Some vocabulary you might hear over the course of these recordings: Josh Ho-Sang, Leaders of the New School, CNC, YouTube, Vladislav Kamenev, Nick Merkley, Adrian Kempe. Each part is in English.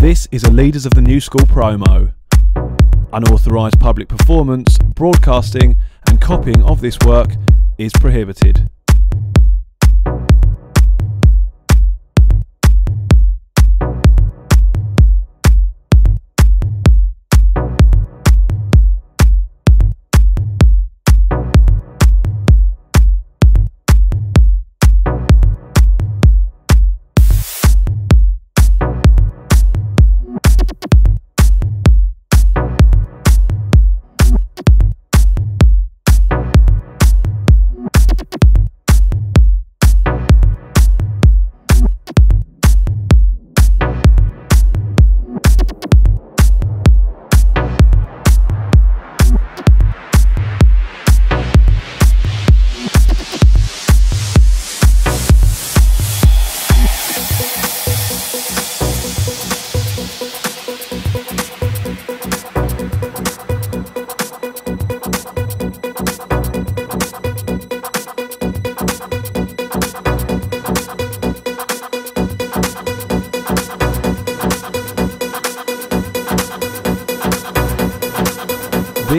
This is a Leaders of the New School promo. Unauthorised public performance, broadcasting and copying of this work is prohibited.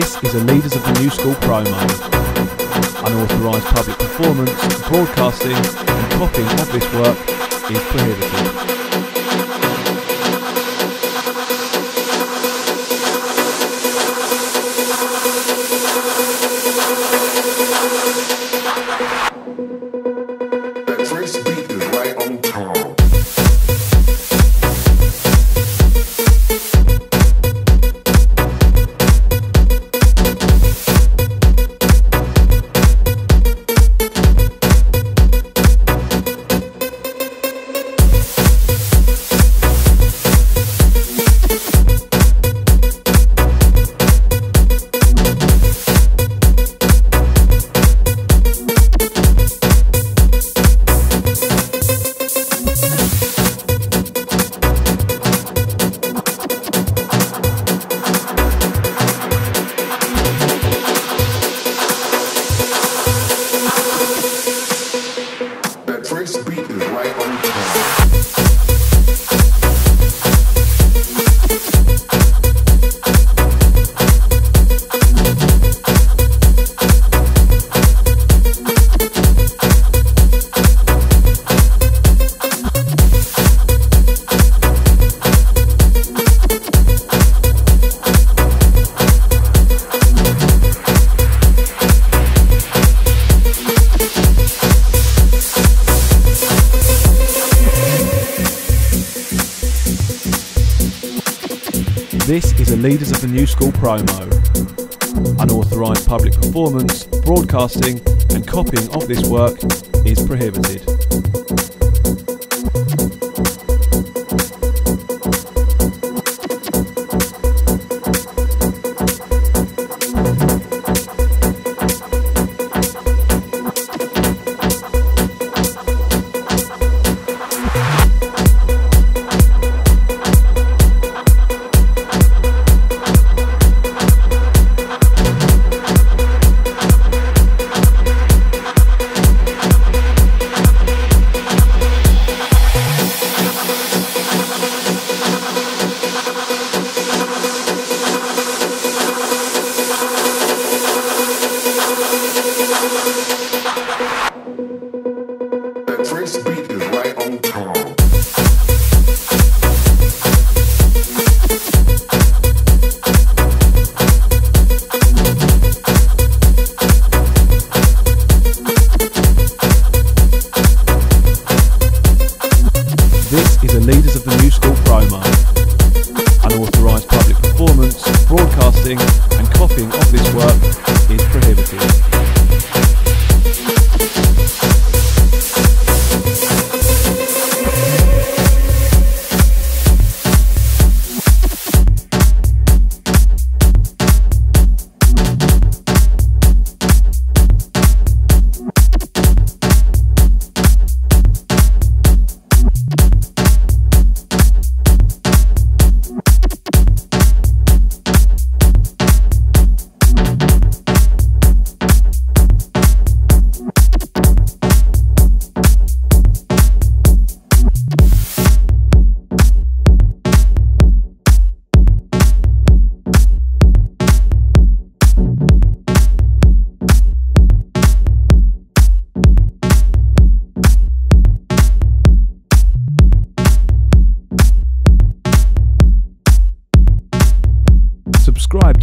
This is a Leaders of the New School promo. Unauthorised public performance, broadcasting and copying of this work is prohibited. This is a Leaders of the New School promo. Unauthorised public performance, broadcasting and copying of this work is prohibited.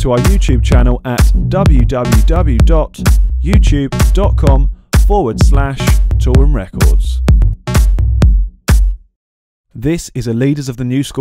to our YouTube channel at www.youtube.com/ToolroomRecords. This is a Leaders of the New School